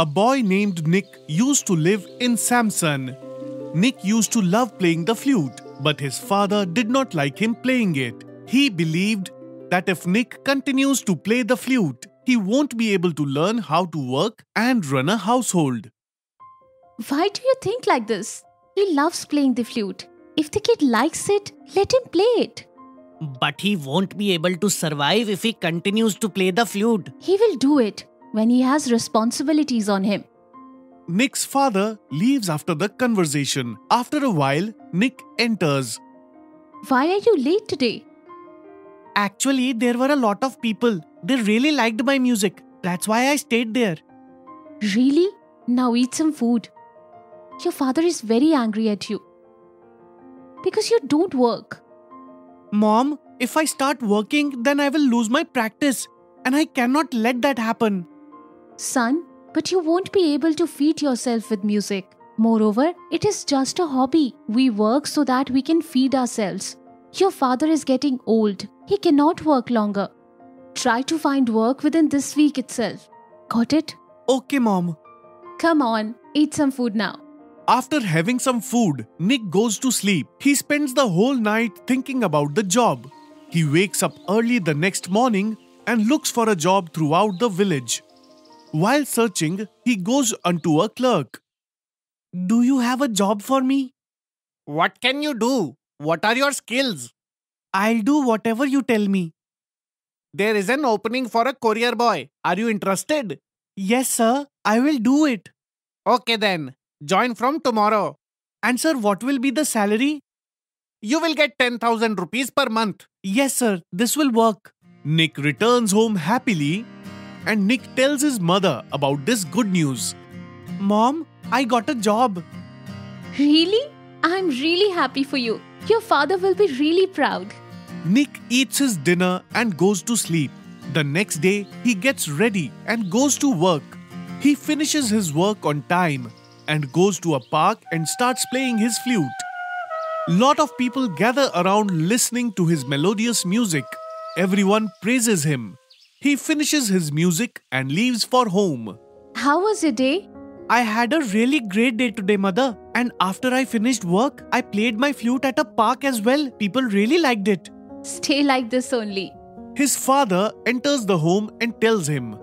A boy named Nick used to live in Samson. Nick used to love playing the flute, but his father did not like him playing it. He believed that if Nick continues to play the flute, he won't be able to learn how to work and run a household. Why do you think like this? He loves playing the flute. If the kid likes it, let him play it. But he won't be able to survive if he continues to play the flute. He will do it when he has responsibilities on him. Nick's father leaves after the conversation. After a while, Nick enters. Why are you late today? Actually, there were a lot of people. They really liked my music. That's why I stayed there. Really? Now eat some food. Your father is very angry at you because you don't work. Mom, if I start working, then I will lose my practice, and I cannot let that happen. Son, but you won't be able to feed yourself with music. Moreover, it is just a hobby. We work so that we can feed ourselves. Your father is getting old. He cannot work longer. Try to find work within this week itself. Got it? Okay, Mom. Come on, eat some food now. After having some food, Nick goes to sleep. He spends the whole night thinking about the job. He wakes up early the next morning and looks for a job throughout the village. While searching, he goes unto a clerk. Do you have a job for me? What can you do? What are your skills? I'll do whatever you tell me. There is an opening for a courier boy. Are you interested? Yes, sir. I will do it. Okay then. Join from tomorrow. And sir, what will be the salary? You will get 10,000 rupees per month. Yes sir, this will work. Nick returns home happily and Nick tells his mother about this good news. Mom, I got a job. Really? I'm really happy for you. Your father will be really proud. Nick eats his dinner and goes to sleep. The next day, he gets ready and goes to work. He finishes his work on time and goes to a park and starts playing his flute. Lot of people gather around listening to his melodious music. Everyone praises him. He finishes his music and leaves for home. How was your day? I had a really great day today, Mother. And after I finished work, I played my flute at a park as well. People really liked it. Stay like this only. His father enters the home and tells him,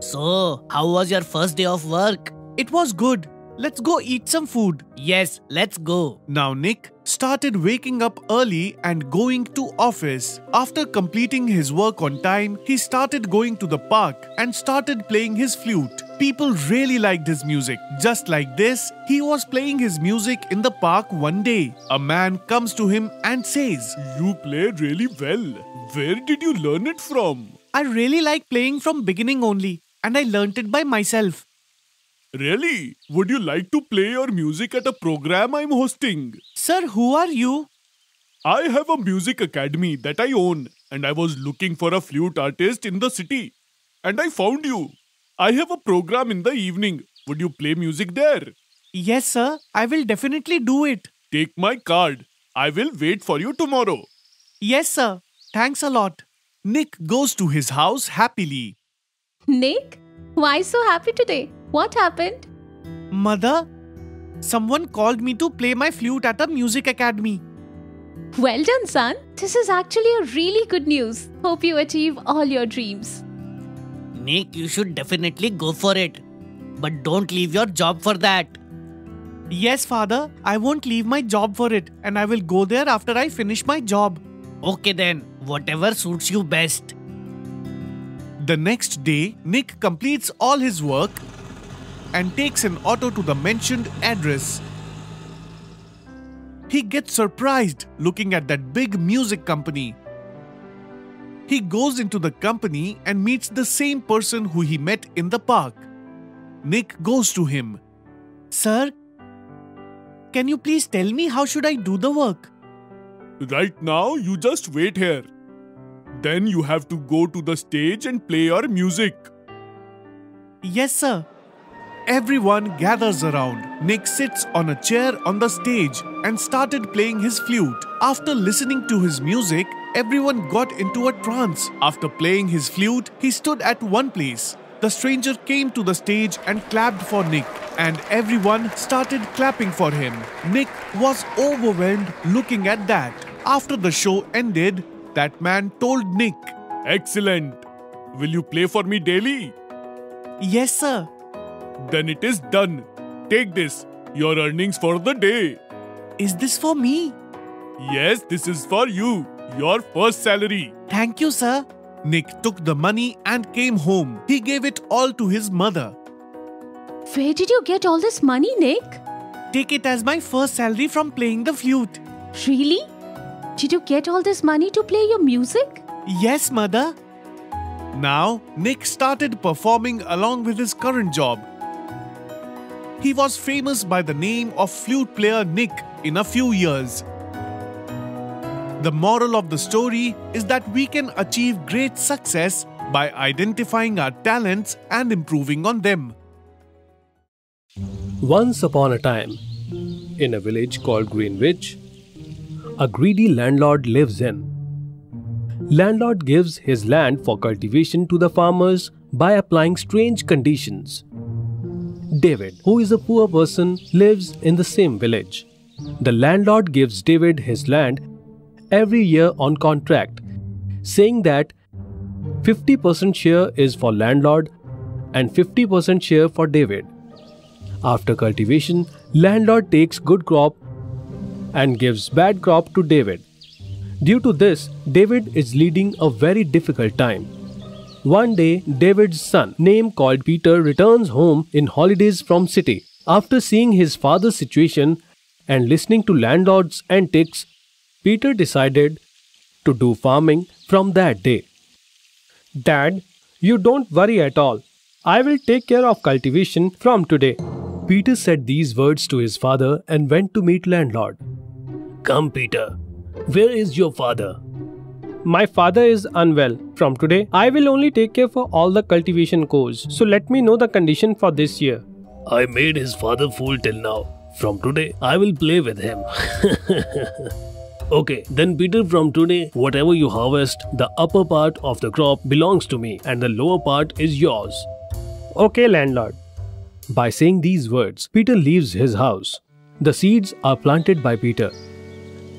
So, how was your first day of work? It was good. Let's go eat some food. Yes, let's go. Now Nick started waking up early and going to office. After completing his work on time, he started going to the park and started playing his flute. People really liked his music. Just like this, he was playing his music in the park one day. A man comes to him and says, You play really well. Where did you learn it from? I really like playing from beginning only, and I learnt it by myself. Really? Would you like to play your music at a program I'm hosting? Sir, who are you? I have a music academy that I own, and I was looking for a flute artist in the city. And I found you. I have a program in the evening. Would you play music there? Yes, sir. I will definitely do it. Take my card. I will wait for you tomorrow. Yes, sir. Thanks a lot. Nick goes to his house happily. Nick, why so happy today? What happened? Mother, someone called me to play my flute at a music academy. Well done, son. This is actually a really good news. Hope you achieve all your dreams. Nick, you should definitely go for it. But don't leave your job for that. Yes, father. I won't leave my job for it, and I will go there after I finish my job. Okay then, whatever suits you best. The next day, Nick completes all his work and takes an auto to the mentioned address. He gets surprised looking at that big music company. He goes into the company and meets the same person who he met in the park. Nick goes to him. Sir, can you please tell me how should I do the work? Right now, you just wait here. Then you have to go to the stage and play your music. Yes, sir. Everyone gathers around. Nick sits on a chair on the stage and started playing his flute. After listening to his music, everyone got into a trance. After playing his flute, he stood at one place. The stranger came to the stage and clapped for Nick, and everyone started clapping for him. Nick was overwhelmed looking at that. After the show ended, that man told Nick, "Excellent. Will you play for me daily?" "Yes, sir." "Then it is done. Take this, your earnings for the day." "Is this for me?" "Yes, this is for you. Your first salary." "Thank you, sir." Nick took the money and came home. He gave it all to his mother. "Where did you get all this money, Nick?" "Take it as my first salary from playing the flute." "Really? Did you get all this money to play your music?" "Yes, mother." Now, Nick started performing along with his current job. He was famous by the name of flute player Nick in a few years. The moral of the story is that we can achieve great success by identifying our talents and improving on them. Once upon a time, in a village called Greenwich, a greedy landlord lives in. Landlord gives his land for cultivation to the farmers by applying strange conditions. David, who is a poor person, lives in the same village. The landlord gives David his land every year on contract, saying that 50% share is for landlord and 50% share for David. After cultivation, landlord takes good crop and gives bad crop to David. Due to this, David is leading a very difficult time. One day, David's son, named called Peter, returns home in holidays from city. After seeing his father's situation and listening to landlord's antics, Peter decided to do farming from that day. "Dad, you don't worry at all. I will take care of cultivation from today." Peter said these words to his father and went to meet landlord. "Come, Peter. Where is your father?" "My father is unwell. From today, I will only take care for all the cultivation chores. So let me know the condition for this year." "I made his father fool till now. From today, I will play with him." "Okay, then Peter, from today, whatever you harvest, the upper part of the crop belongs to me and the lower part is yours." "Okay, landlord." By saying these words, Peter leaves his house. The seeds are planted by Peter,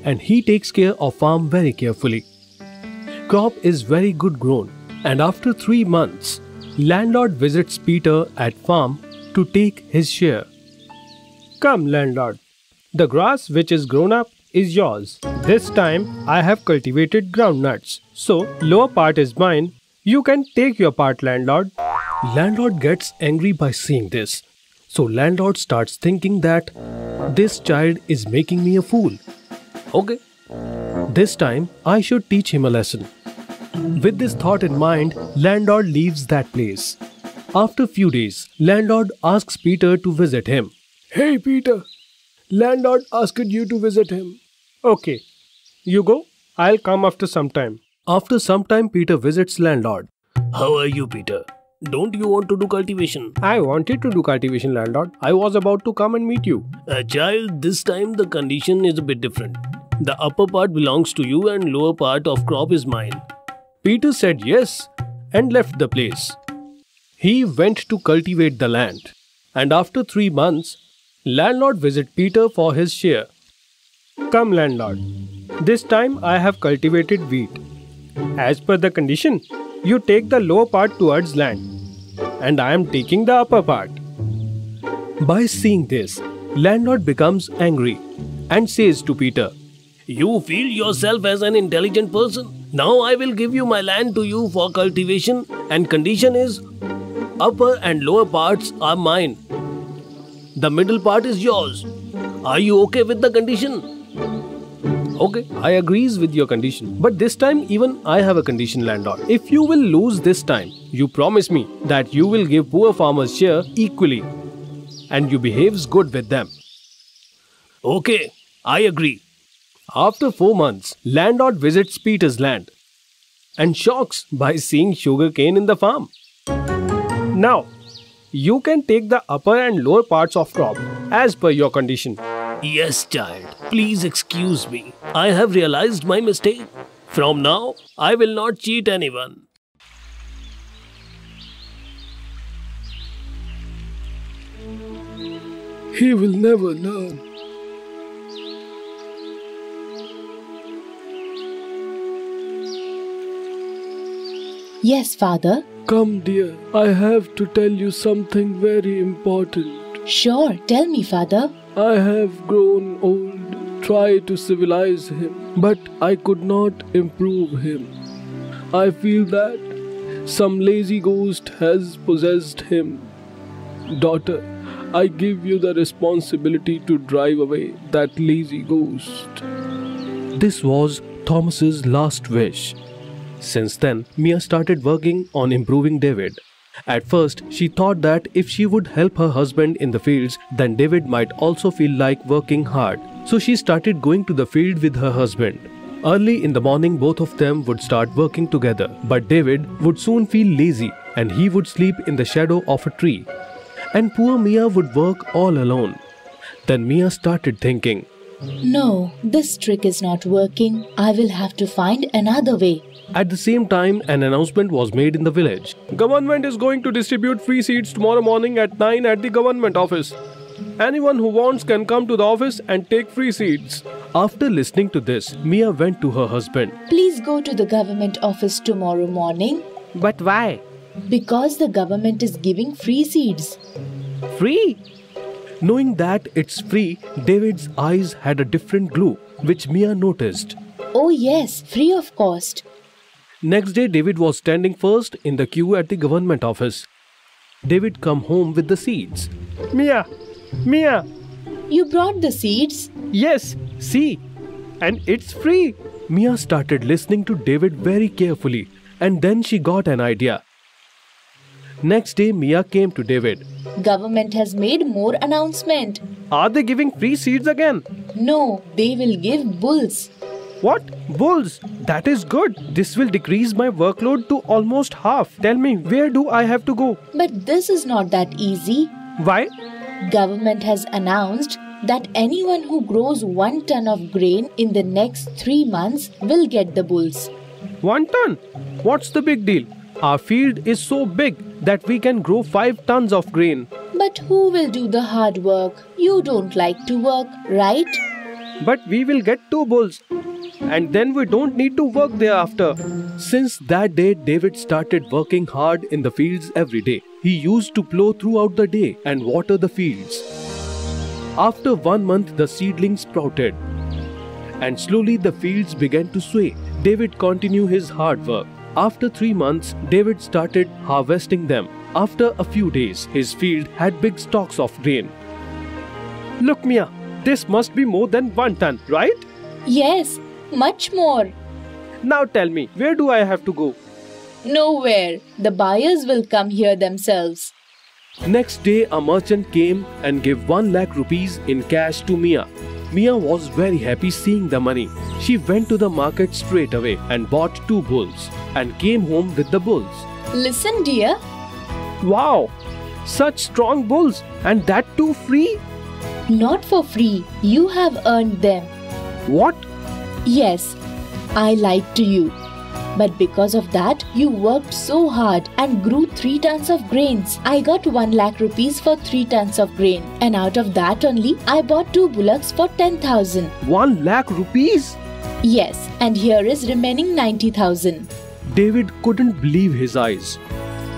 and he takes care of farm very carefully. Crop is very good grown, and after 3 months, landlord visits Peter at farm to take his share. "Come, landlord, the grass which is grown up is yours. This time I have cultivated groundnuts, so lower part is mine. You can take your part, landlord." Landlord gets angry by seeing this, so landlord starts thinking that this child is making me a fool. "Okay, this time I should teach him a lesson." With this thought in mind, landlord leaves that place. After few days, landlord asks Peter to visit him. "Hey Peter, landlord asked you to visit him." "Okay, you go, I'll come after some time." After some time, Peter visits landlord. "How are you, Peter? Don't you want to do cultivation?" "I wanted to do cultivation, landlord. I was about to come and meet you." "Child, this time the condition is a bit different. The upper part belongs to you and lower part of crop is mine." Peter said yes and left the place. He went to cultivate the land, and after 3 months, landlord visited Peter for his share. "Come, landlord. This time I have cultivated wheat. As per the condition, you take the lower part towards land, and I am taking the upper part." By seeing this, landlord becomes angry and says to Peter, "You feel yourself as an intelligent person. Now I will give you my land to you for cultivation, and condition is upper and lower parts are mine. The middle part is yours. Are you okay with the condition?" "Okay, I agrees with your condition. But this time even I have a condition, landlord. If you will lose this time, you promise me that you will give poor farmers share equally and you behaves good with them." "Okay, I agree." After 4 months, landlord visits Peter's land and shocks by seeing sugarcane in the farm. "Now, you can take the upper and lower parts of crop as per your condition." "Yes, child. Please excuse me. I have realized my mistake. From now, I will not cheat anyone." He will never learn. Yes, father. Come, dear. I have to tell you something very important. Sure, tell me, father. I have grown old. Try to civilize him, but I could not improve him. I feel that some lazy ghost has possessed him. Daughter, I give you the responsibility to drive away that lazy ghost. This was Thomas's last wish. Since then, Mia started working on improving David. At first, she thought that if she would help her husband in the fields, then David might also feel like working hard. So she started going to the field with her husband. Early in the morning, both of them would start working together. But David would soon feel lazy and he would sleep in the shadow of a tree. And poor Mia would work all alone. Then Mia started thinking, "No, this trick is not working. I will have to find another way." At the same time, an announcement was made in the village. Government is going to distribute free seeds tomorrow morning at 9 at the government office. Anyone who wants can come to the office and take free seeds. After listening to this, Mia went to her husband. Please go to the government office tomorrow morning. But why? Because the government is giving free seeds. Free? Knowing that it's free, David's eyes had a different glow, which Mia noticed. Oh yes, free of cost. Next day, David was standing first in the queue at the government office. David came home with the seeds. Mia! Mia! You brought the seeds? Yes, see. And it's free. Mia started listening to David very carefully and then she got an idea. Next day, Mia came to David. Government has made more announcement. Are they giving free seeds again? No, they will give bulls. What? Bulls? That is good. This will decrease my workload to almost half. Tell me, where do I have to go? But this is not that easy. Why? Government has announced that anyone who grows 1 ton of grain in the next 3 months will get the bulls. 1 ton? What's the big deal? Our field is so big that we can grow 5 tons of grain. But who will do the hard work? You don't like to work, right? But we will get 2 bulls. And then we don't need to work thereafter. Since that day, David started working hard in the fields every day. He used to plow throughout the day and water the fields. After 1 month, the seedlings sprouted. And slowly the fields began to sway. David continued his hard work. After 3 months, David started harvesting them. After a few days, his field had big stalks of grain. Look, Mia, this must be more than 1 ton, right? Yes. Much more. Now tell me, where do I have to go? Nowhere. The buyers will come here themselves. Next day, a merchant came and gave 1 lakh rupees in cash to Mia. Mia was very happy seeing the money. She went to the market straight away and bought 2 bulls and came home with the bulls. Listen, dear. Wow! Such strong bulls, and that too free? Not for free. You have earned them. What? Yes, I lied to you. But because of that, you worked so hard and grew 3 tons of grains. I got 1 lakh rupees for 3 tons of grain. And out of that only, I bought 2 bullocks for 10,000. 1 lakh rupees? Yes, and here is remaining 90,000. David couldn't believe his eyes.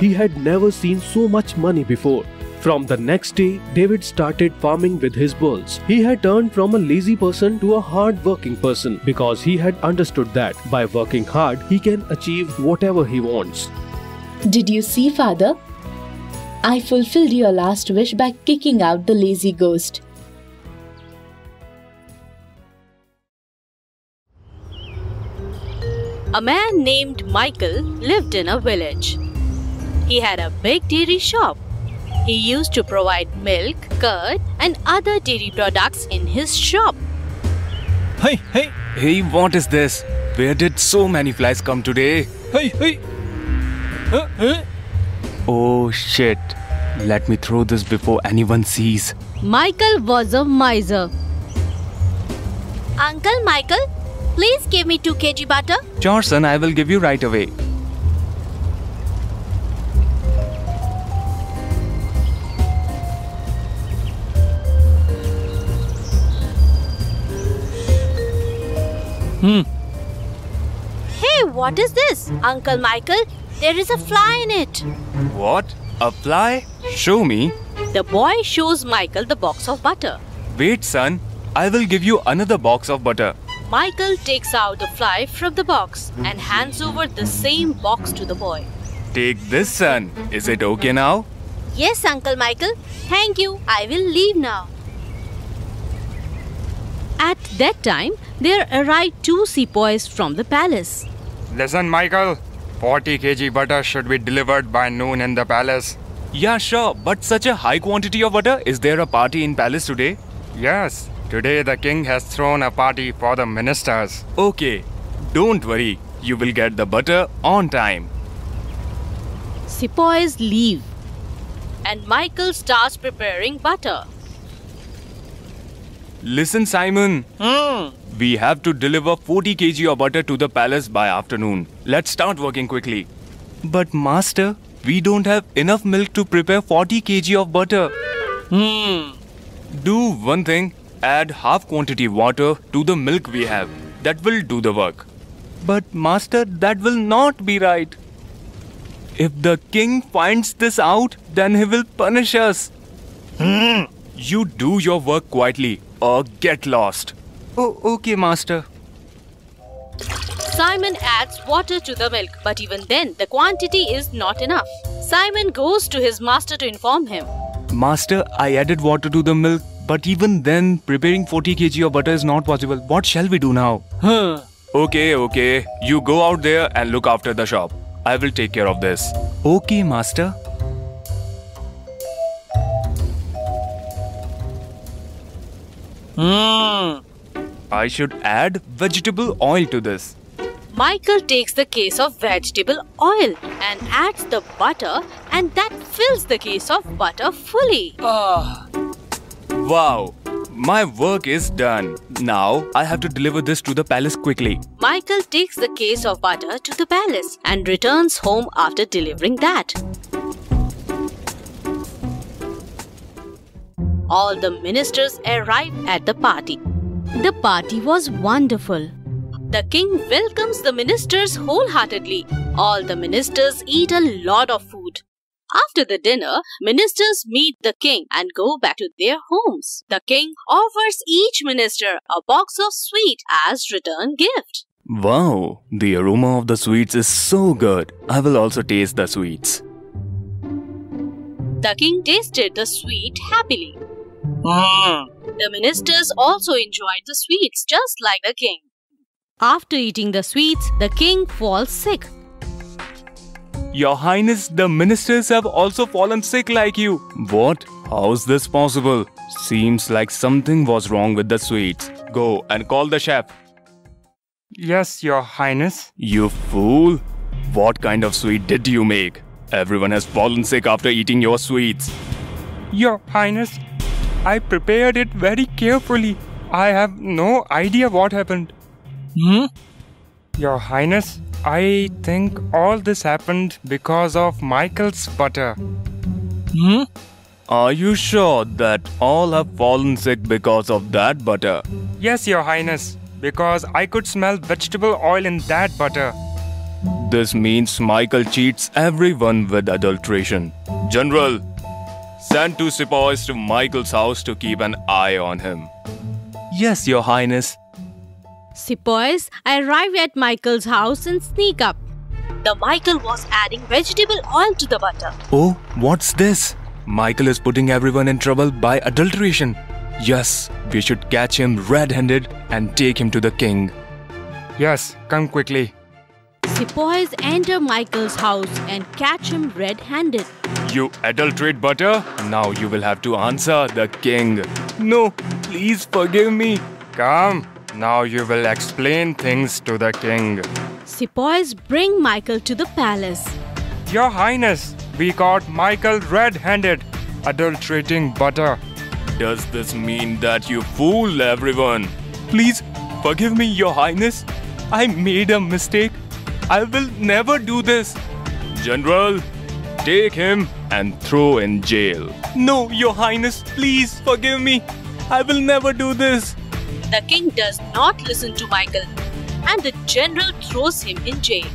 He had never seen so much money before. From the next day, David started farming with his bulls. He had turned from a lazy person to a hard-working person because he had understood that by working hard, he can achieve whatever he wants. Did you see, Father? I fulfilled your last wish by kicking out the lazy ghost. A man named Michael lived in a village. He had a big dairy shop. He used to provide milk, curd, and other dairy products in his shop. Hey, what is this? Where did so many flies come today? Oh shit, let me throw this before anyone sees. Michael was a miser. Uncle Michael, please give me 2 kg butter. Sure son, I will give you right away. Hey, what is this? Uncle Michael, there is a fly in it. What? A fly? Show me. The boy shows Michael the box of butter. Wait, son. I will give you another box of butter. Michael takes out the fly from the box and hands over the same box to the boy. Take this, son. Is it okay now? Yes, Uncle Michael. Thank you. I will leave now. At that time, there arrived two sepoys from the palace. Listen, Michael. 40 kg butter should be delivered by noon in the palace. Yeah, sure. But such a high quantity of butter. Is there a party in palace today? Yes. Today the king has thrown a party for the ministers. Okay. Don't worry. You will get the butter on time. Sepoys leave. And Michael starts preparing butter. Listen, Simon. We have to deliver 40 kg of butter to the palace by afternoon. Let's start working quickly. But master, we don't have enough milk to prepare 40 kg of butter. Do one thing. Add half quantity water to the milk we have. That will do the work. But master, that will not be right. If the king finds this out, then he will punish us. You do your work quietly or get lost. Oh, okay, master. Simon adds water to the milk, but even then, the quantity is not enough. Simon goes to his master to inform him. Master, I added water to the milk, but even then, preparing 40 kg of butter is not possible. What shall we do now? Okay. You go out there and look after the shop. I will take care of this. Okay, master. I should add vegetable oil to this. Michael takes the case of vegetable oil and adds the butter, and that fills the case of butter fully. Wow! My work is done. Now I have to deliver this to the palace quickly. Michael takes the case of butter to the palace and returns home after delivering that. All the ministers arrived at the party. The party was wonderful. The king welcomes the ministers wholeheartedly. All the ministers eat a lot of food. After the dinner, ministers meet the king and go back to their homes. The king offers each minister a box of sweets as return gift. Wow, the aroma of the sweets is so good. I will also taste the sweets. The king tasted the sweet happily. The ministers also enjoyed the sweets just like the king. After eating the sweets, the king falls sick. Your Highness, the ministers have also fallen sick like you. What? How is this possible? Seems like something was wrong with the sweets. Go and call the chef. Yes, Your Highness. You fool! What kind of sweet did you make? Everyone has fallen sick after eating your sweets. Your Highness, I prepared it very carefully. I have no idea what happened. Your Highness, I think all this happened because of Michael's butter. Are you sure that all have fallen sick because of that butter? Yes, Your Highness, because I could smell vegetable oil in that butter. This means Michael cheats everyone with adulteration. General, send two sepoys to Michael's house to keep an eye on him. Yes, Your Highness. Sepoys arrive at Michael's house and sneak up. The Michael was adding vegetable oil to the butter. Oh, what's this? Michael is putting everyone in trouble by adulteration. Yes, we should catch him red-handed and take him to the king. Yes, come quickly. Sepoys enter Michael's house and catch him red-handed. You adulterate butter? Now you will have to answer the king. No, please forgive me. Come. Now you will explain things to the king. Sepoys bring Michael to the palace. Your Highness, we caught Michael red-handed, adulterating butter. Does this mean that you fooled everyone? Please forgive me, Your Highness. I made a mistake. I will never do this. General, take him and throw in jail. No, Your Highness, please forgive me. I will never do this. The king does not listen to Michael. and the general throws him in jail.